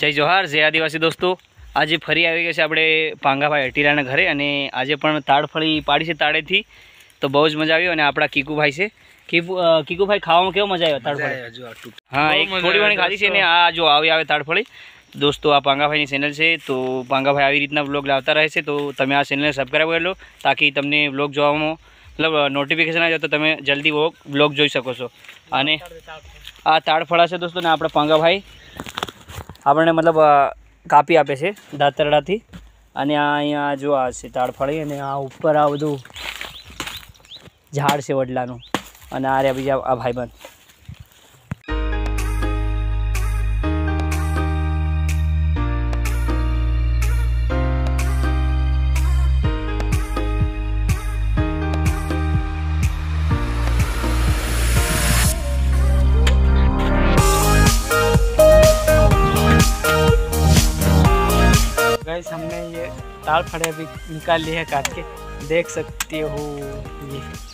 जय जोहार जय आदिवासी दोस्तों, आज फरी आई गए अपने पांगाभाई हटीराना घरे। आज पण ताड़फळी पाड़ी से ताड़े थी तो बहुज मजा आई। और आपड़ा कीकुभाई से कीकुभाई खावा में केव मजा आयो ताड़फळी। हाँ, एक थोड़ी घणी खाधी छे ने आ जो आवी आवे ताड़फळी। दोस्तों, आ पांगाभाई चेनल से तो पांगाभाई आ रीतना व्लॉग लावता रहे छे, तो तमे आ चेनल ने सब्सक्राइब कर लो ताकि तमने व्लॉग जोवामां मतलब नोटिफिकेशन आ जाए तो तमे जल्दी वो व्लॉग जोई शको छो। अने आ ताड़फळा छे दोस्तों ने आपड़ा पांगाभाई आपने मतलब कापी आपे से दातरड़ा थी। अँ जो आ ताड़फळी आ ऊपर आ बधु झाड़ से वडलानु। आ रहा बीजा आ भाईबंध। हमने ये ताड़फळी अभी निकाल ली है काट के, देख सकते हो। ये